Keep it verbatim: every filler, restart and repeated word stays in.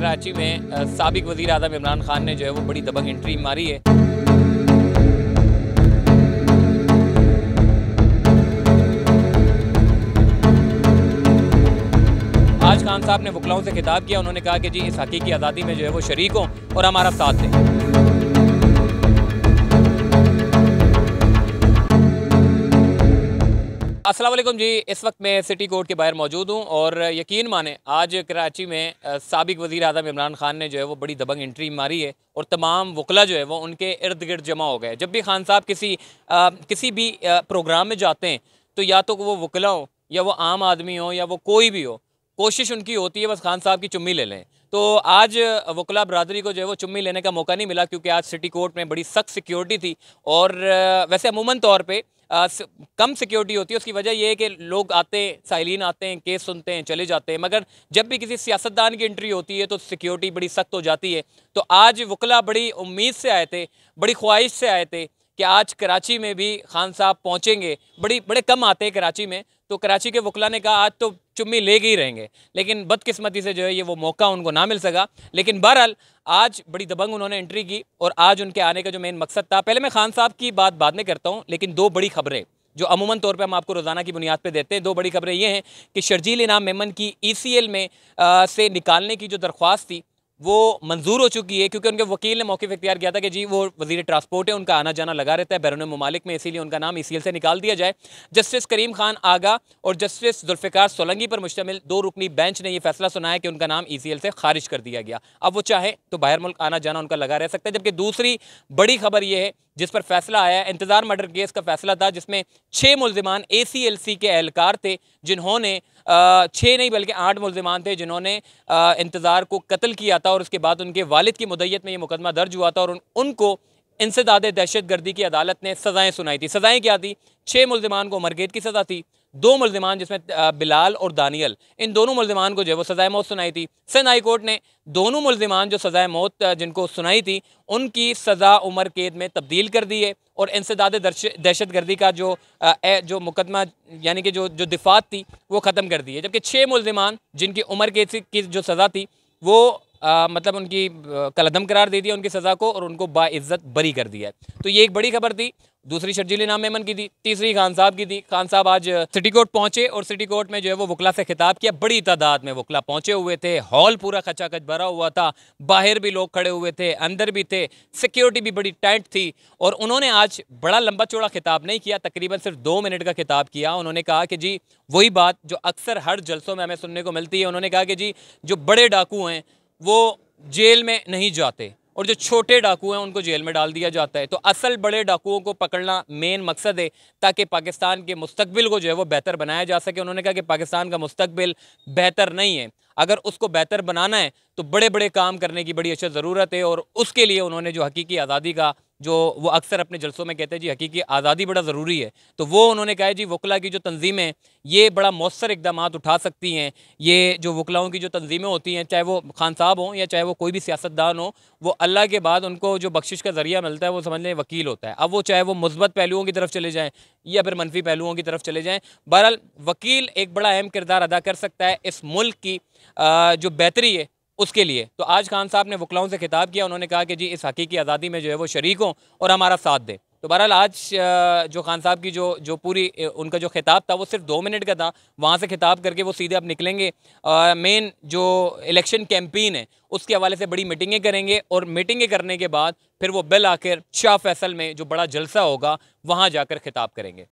कराची में साबिक वज़ीर आज़म इमरान खान ने जो है वो बड़ी दबंग एंट्री मारी है। आज खान साहब ने वकलाओं से खिताब किया, उन्होंने कहा कि जी इस हकीकी आज़ादी में जो है वो शरीक हों और हमारा साथ दें। अस्सलाम वालेकुम जी, इस वक्त मैं सिटी कोर्ट के बाहर मौजूद हूँ और यकीन माने आज कराची में साबिक वज़ीर आज़म इमरान खान ने जो है वो बड़ी दबंग एंट्री मारी है और तमाम वकला जो है वो उनके इर्द गिर्द जमा हो गए। जब भी खान साहब किसी आ, किसी भी आ, प्रोग्राम में जाते हैं तो या तो वो वकला हो या वो आम आदमी हो या वो कोई भी हो, कोशिश उनकी होती है बस खान साहब की चुम्मी ले लें। तो आज वकला बरदरी को जो है वो चुम्मी लेने का मौका नहीं मिला क्योंकि आज सिटी कोर्ट में बड़ी सख्त सिक्योरिटी थी और वैसे अमूमन तौर पर आ, कम सिक्योरिटी होती है। उसकी वजह यह है कि लोग आते साहिलीन आते हैं, केस सुनते हैं, चले जाते हैं, मगर जब भी किसी सियासतदान की एंट्री होती है तो सिक्योरिटी बड़ी सख्त हो जाती है। तो आज वकला बड़ी उम्मीद से आए थे, बड़ी ख्वाहिश से आए थे कि आज कराची में भी खान साहब पहुँचेंगे। बड़ी बड़े कम आते हैं कराची में, तो कराची के वकला ने कहा आज तो चुम्मी लेके ही रहेंगे, लेकिन बदकिस्मती से जो है ये वो मौका उनको ना मिल सका। लेकिन बहरहाल आज बड़ी दबंग उन्होंने एंट्री की और आज उनके आने का जो मेन मकसद था, पहले मैं खान साहब की बात बाद में करता हूँ, लेकिन दो बड़ी खबरें जो अमूमन तौर पे हम आपको रोज़ाना की बुनियाद पे देते हैं, दो बड़ी खबरें ये हैं कि शर्जील इनाम मेमन की ई सी एल में आ, से निकालने की जो दरख्वास्त थी वो मंजूर हो चुकी है क्योंकि उनके वकील ने मौक़िफ़ इख्तियार किया था कि जी वो वज़ीर ट्रांसपोर्ट है, उनका आना जाना लगा रहता है बैरून ममालिक में, इसीलिए उनका नाम ई सी एल से निकाल दिया जाए। जस्टिस करीम खान आगा और जस्टिस जल्फ़िकार सोलंगी पर मुश्तमिल दो रुकनी बेंच ने यह फैसला सुनाया कि उनका नाम ई सी एल से खारिज कर दिया गया। अब वो चाहे तो बाहर मुल्क आना जाना उनका लगा रह सकता है। जबकि दूसरी बड़ी खबर यह है जिस पर फैसला आया, इंतज़ार मर्डर केस का फैसला था जिसमें छः मुलजमान ए सी एल सी के एहलकार थे, जिन्होंने छः नहीं बल्कि आठ मुलजमान थे जिन्होंने इंतज़ार को कत्ल किया था और उसके बाद उनके वालिद की मुद्दत में ये मुकदमा दर्ज हुआ था और उन, उनको इंसदादे दहशतगर्दी की अदालत ने सज़ाएँ सुनाई थी। सज़ाएँ क्या थी? छः मुलजमान को उम्र कैद की सज़ा थी, दो मुलजमान जिसमें बिलाल और दानियल, इन दोनों मुलजमान को जो है वो सज़ाए मौत सुनाई थी। सिंध हाई कोर्ट ने दोनों मुलजमान जो सज़ाए मौत जिनको सुनाई थी उनकी सज़ा उम्र कैद में तब्दील कर दी है और इंसदाद दहशतगर्दी का जो जो मुकदमा यानी कि जो जो दिफात थी वो ख़त्म कर दी है। जबकि छः मुलजमान जिनकी उम्र कैद की जो सज़ा थी वो आ, मतलब उनकी कलदम करार दे दिया उनकी सज़ा को और उनको बाइज़्ज़त बरी कर दिया है। तो ये एक बड़ी खबर थी, दूसरी शर्जील इनाम मेमन की थी, तीसरी खान साहब की थी। खान साहब आज सिटी कोर्ट पहुँचे और सिटी कोर्ट में जो है वो वकला से खिताब किया। बड़ी तादाद में वकला पहुँचे हुए थे, हॉल पूरा खचाखच भरा हुआ था, बाहर भी लोग खड़े हुए थे, अंदर भी थे, सिक्योरिटी भी बड़ी टाइट थी। और उन्होंने आज बड़ा लंबा चौड़ा खिताब नहीं किया, तकरीबन सिर्फ दो मिनट का खिताब किया। उन्होंने कहा कि जी वही बात जो अक्सर हर जलसों में हमें सुनने को मिलती है। उन्होंने कहा कि जी जो बड़े डाकू हैं वो जेल में नहीं जाते और जो छोटे डाकू हैं उनको जेल में डाल दिया जाता है। तो असल बड़े डाकुओं को पकड़ना मेन मकसद है ताकि पाकिस्तान के मुस्तकबिल को जो है वो बेहतर बनाया जा सके। उन्होंने कहा कि पाकिस्तान का मुस्तकबिल बेहतर नहीं है, अगर उसको बेहतर बनाना है तो बड़े बड़े काम करने की बड़ी अशद ज़रूरत है और उसके लिए उन्होंने जो हकीकी आज़ादी का जो वो अक्सर अपने जलसों में कहते हैं जी हकीकी आज़ादी बड़ा ज़रूरी है, तो वो उन्होंने कहा है जी वकला की जो तंजीमें ये बड़ा मौसर इकदाम उठा सकती हैं। ये जो वकलाओं की जो तंजीमें होती हैं चाहे वो खान साहब हों या चाहे वो कोई भी सियासतदान हो, वो अल्लाह के बाद उनको जो बख्शिश का ज़रिया मिलता है वो समझ लें वकील होता है। अब वो चाहे वो मुस्बत पहलुओं की तरफ चले जाएँ या फिर मनफी पहलुओं की तरफ चले जाएँ, बहरहाल वकील एक बड़ा अहम किरदार अदा कर सकता है इस मुल्क की जो बेहतरी है उसके लिए। तो आज खान साहब ने वकलाओं से खिताब किया, उन्होंने कहा कि जी इस हकीकी आज़ादी में जो है वो शरीक हों और हमारा साथ दें। तो बहरहाल आज जो खान साहब की जो जो पूरी उनका जो खिताब था वो सिर्फ दो मिनट का था, वहाँ से खिताब करके वो सीधे अब निकलेंगे, मेन जो इलेक्शन कैंपेन है उसके हवाले से बड़ी मीटिंगें करेंगे और मीटिंगें करने के बाद फिर वो बिल आखिर शाह फैसल में जो बड़ा जलसा होगा वहाँ जाकर खिताब करेंगे।